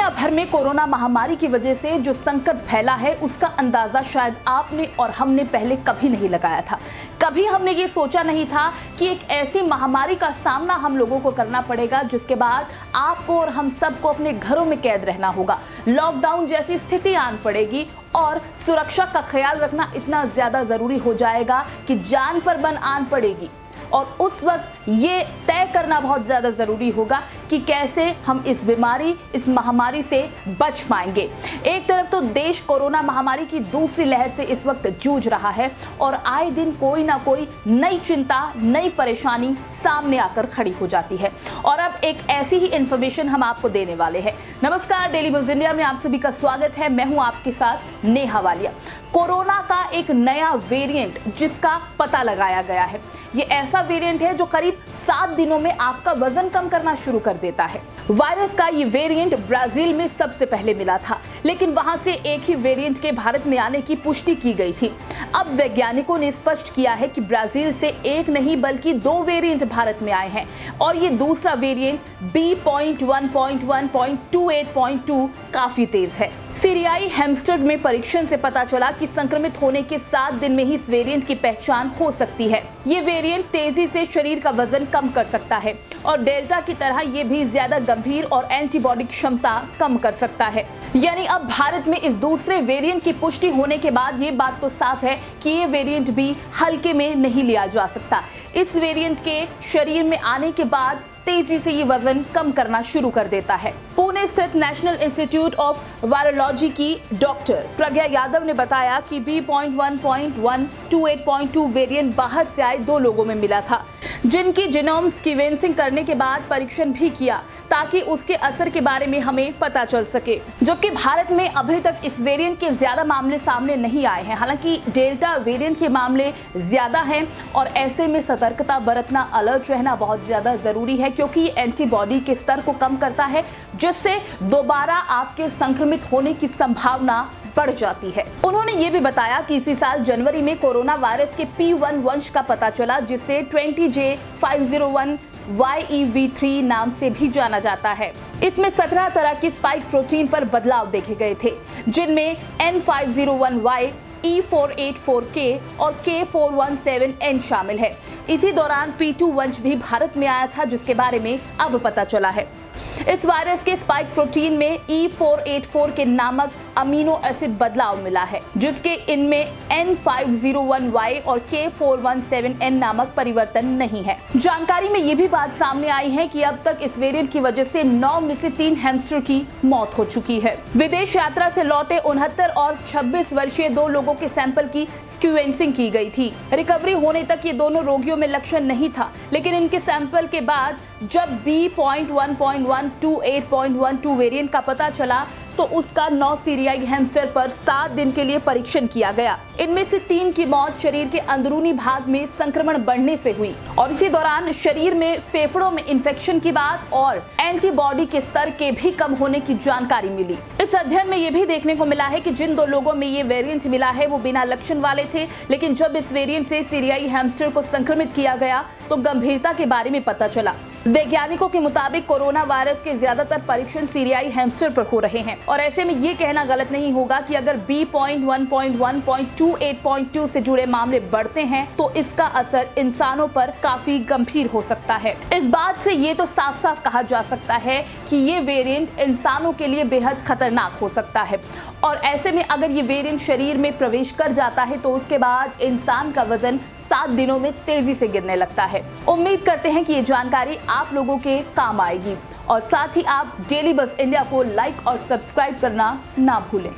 दुनिया भर में कोरोना महामारी की वजह से जो संकट फैला है उसका अंदाजा शायद आपने और हमने पहले कभी नहीं लगाया था। कभी हमने ये सोचा नहीं था कि एक ऐसी महामारी का सामना हम लोगों को करना पड़ेगा जिसके बाद आपको और हम सबको अपने घरों में कैद रहना होगा, लॉकडाउन जैसी स्थिति आन पड़ेगी और सुरक्षा का ख्याल रखना इतना ज़्यादा ज़रूरी हो जाएगा कि जान पर बन आन पड़ेगी। और उस वक्त ये तय करना बहुत ज़्यादा ज़रूरी होगा कि कैसे हम इस महामारी से बच पाएंगे। एक तरफ तो देश कोरोना महामारी की दूसरी लहर से इस वक्त जूझ रहा है और आए दिन कोई ना कोई नई चिंता, नई परेशानी सामने आकर खड़ी हो जाती है। और अब एक ऐसी ही इंफॉर्मेशन हम आपको देने वाले हैं। नमस्कार, डेली बज़ इंडिया में आप सभी का स्वागत है। मैं हूँ आपके साथ नेहा वालिया। कोरोना का एक नया वेरिएंट जिसका पता लगाया गया है, ये ऐसा वेरिएंट है जो करीब 7 दिनों में आपका वजन कम करना शुरू कर देता है। वायरस का ये वेरिएंट ब्राजील में सबसे पहले मिला था, लेकिन वहां से एक ही वेरिएंट के भारत में आने की पुष्टि की गई थी। अब वैज्ञानिकों ने स्पष्ट किया है कि ब्राजील से एक नहीं बल्कि 2 वेरिएंट भारत में आए हैं और ये दूसरा वेरिएंट B.1.1.28.2 काफी तेज है। सीरियाई हेम्स्टर्ड में परीक्षण से पता चला कि संक्रमित होने के 7 दिन में ही इस वेरिएंट की पहचान हो सकती है। ये वेरिएंट तेजी से शरीर का वजन कम कर सकता है और डेल्टा की तरह ये भी ज्यादा गंभीर और एंटीबॉडी क्षमता कम कर सकता है। यानी अब भारत में इस दूसरे वेरिएंट की पुष्टि होने के बाद ये बात तो साफ है कि ये वेरिएंट भी हल्के में नहीं लिया जा सकता। इस वेरिएंट के शरीर में आने के बाद तेजी से ये वजन कम करना शुरू कर देता है। पुणे स्थित नेशनल इंस्टीट्यूट ऑफ वायरोलॉजी की डॉक्टर प्रज्ञा यादव ने बताया कि B.1.1.28.2 वेरिएंट बाहर से आए 2 लोगों में मिला था, जिनकी जीनोम सीक्वेंसिंग करने के बाद परीक्षण भी किया ताकि उसके असर के बारे में हमें पता चल सके। जबकि भारत में अभी तक इस वेरिएंट के ज्यादा मामले सामने नहीं आए हैं। हालांकि डेल्टा वेरिएंट के मामले ज्यादा हैं और ऐसे में सतर्कता बरतना, अलर्ट रहना बहुत ज्यादा जरूरी है क्योंकि ये एंटीबॉडी के स्तर को कम करता है जिससे दोबारा आपके संक्रमित होने की संभावना बढ़ जाती है। उन्होंने ये भी बताया कि इसी साल जनवरी में कोरोना वायरस के P1 वंश का पता चला जिसे 20J501YEV3 नाम से भी जाना जाता है। इसमें 17 तरह की स्पाइक प्रोटीन पर बदलाव देखे गए थे जिनमें N501Y, E484K और K417N शामिल है। इसी दौरान P2 वंश भी भारत में आया था जिसके बारे में अब पता चला है। इस वायरस के स्पाइक प्रोटीन में E484 के नामक अमीनो एसिड बदलाव मिला है जिसके इनमें N501Y और K417N नामक परिवर्तन नहीं है। जानकारी में ये भी बात सामने आई है कि अब तक इस वेरिएंट की वजह से 9 में से 3 हैमस्टर की मौत हो चुकी है। विदेश यात्रा से लौटे 69 और 26 वर्षीय 2 लोगों के सैंपल की सीक्वेंसिंग की गई थी। रिकवरी होने तक ये दोनों रोगियों में लक्षण नहीं था, लेकिन इनके सैंपल के बाद जब B.1.1.28.2 वेरिएंट का पता चला तो उसका 9 सीरियाई हैमस्टर पर 7 दिन के लिए परीक्षण किया गया। इनमें से 3 की मौत शरीर के अंदरूनी भाग में संक्रमण बढ़ने से हुई और इसी दौरान शरीर में फेफड़ों में इन्फेक्शन की बात और एंटीबॉडी के स्तर के भी कम होने की जानकारी मिली। इस अध्ययन में ये भी देखने को मिला है कि जिन 2 लोगों में ये वेरिएंट मिला है वो बिना लक्षण वाले थे, लेकिन जब इस वेरिएंट से सीरियाई हैमस्टर को संक्रमित किया गया तो गंभीरता के बारे में पता चला। वैज्ञानिकों के मुताबिक कोरोना वायरस के ज्यादातर परीक्षण सीरियाई हैमस्टर पर हो रहे हैं और ऐसे में ये कहना गलत नहीं होगा कि अगर B.1.1.28.2 से जुड़े मामले बढ़ते हैं तो इसका असर इंसानों पर काफी गंभीर हो सकता है। इस बात से ये तो साफ साफ कहा जा सकता है कि ये वेरिएंट इंसानों के लिए बेहद खतरनाक हो सकता है और ऐसे में अगर ये वेरिएंट शरीर में प्रवेश कर जाता है तो उसके बाद इंसान का वजन 7 दिनों में तेजी से गिरने लगता है। उम्मीद करते हैं कि ये जानकारी आप लोगों के काम आएगी और साथ ही आप डेली बज़ इंडिया को लाइक और सब्सक्राइब करना ना भूलें।